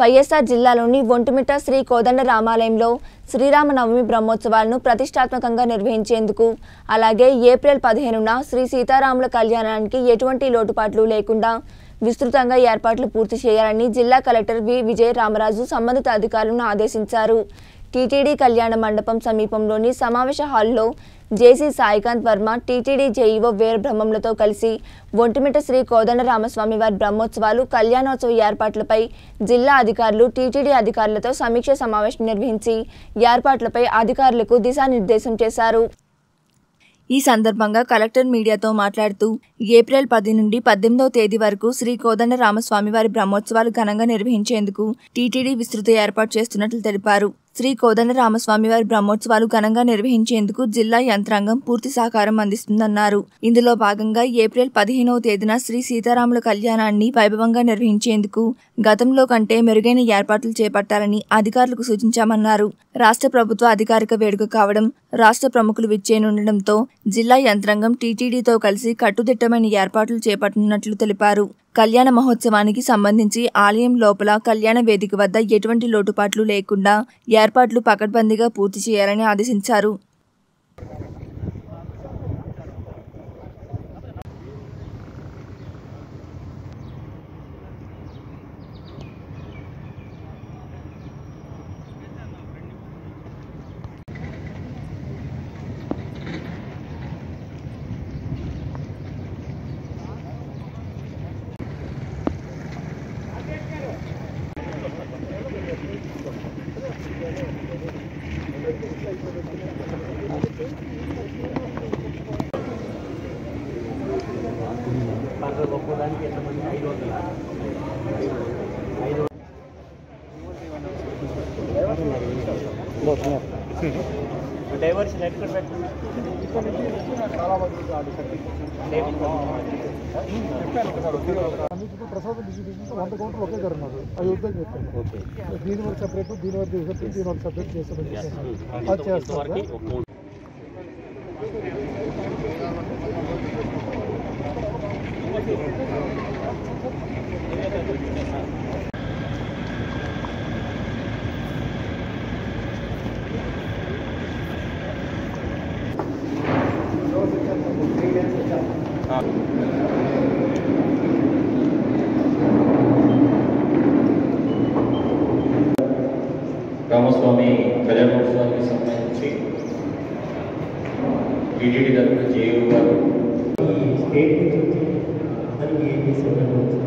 వైఎస్ఆర్ జిల్లాలోని ఒంటిమిట్ట శ్రీ కోదండ రామాలయంలో శ్రీరామనవమి బ్రహ్మోత్సవాలను ప్రతిష్టాత్మకంగా నిర్వహించేందుకు అలాగే ఏప్రిల్ 15న శ్రీ సీతారాముల కళ్యాణానికి ఎటువంటి లోటుపాట్లు లేకుండా విస్తృతంగా ఏర్పాట్లు పూర్తి చేయాలని జిల్లా కలెక్టర్ బి విజయ్ రామరాజు సంబంధిత అధికారులను ఆదేశించారు. టీటీడీ కళ్యాణ మండపం సమీపంలోని సమావేశ హాల్లో JC Sai Kanth Varma TTD JEO వేర్ బ్రహ్మంలతో కలిసి ఒంటిమిట్ట శ్రీ కోదండ రామస్వామివారి బ్రహ్మోత్సవాలు కళ్యాణోత్సవ ఏర్పాట్లపై జిల్లా అధికారులు టీటీడీ అధికారులతో సమీక్ష సమావేశం నిర్వహించి ఏర్పాట్లపై అధికారులకు దిశానిర్దేశం చేశారు. ఈ సందర్భంగా కలెక్టర్ మీడియాతో మాట్లాడుతూ ఏప్రిల్ 10 నుండి 18వ తేదీ వరకు శ్రీ కోదండ రామస్వామివారి బ్రహ్మోత్సవాలు ఘనంగా నిర్వహించేందుకు టీటీడీ విస్తృత ఏర్పాటు చేస్తున్నట్లు తెలిపారు. శ్రీ కోదండ రామస్వామివారి బ్రహ్మోత్సవాలు ఘనంగా నిర్వహించేందుకు జిల్లా యంత్రాంగం పూర్తి సహకారం అందిస్తుందన్నారు. ఇందులో భాగంగా ఏప్రిల్ 15వ తేదీన శ్రీ సీతారాముల కళ్యాణాన్ని వైభవంగా నిర్వహించేందుకు గతంలో కంటే మెరుగైన ఏర్పాట్లు చేపట్టాలని అధికారులకు సూచించామన్నారు. రాష్ట్ర ప్రభుత్వ అధికారిక వేడుక కావడం, రాష్ట్ర ప్రముఖులు విచ్చేనుండడంతో జిల్లా యంత్రాంగం టీటీడీతో కలిసి కట్టుదిట్టమైన ఏర్పాట్లు చేపట్టనున్నట్లు తెలిపారు. కళ్యాణ మహోత్సవానికి సంబంధించి ఆలయం లోపల కళ్యాణ వేదిక వద్ద ఎటువంటి లోటుపాట్లు లేకుండా ఏర్పాట్లు పకడ్బందీగా పూర్తి చేయాలని ఆదేశించారు. दीन रामस्वामी कल्याण महोत्सवा की संबंधी टीटीडी तरफ से स्टेट की तरफ से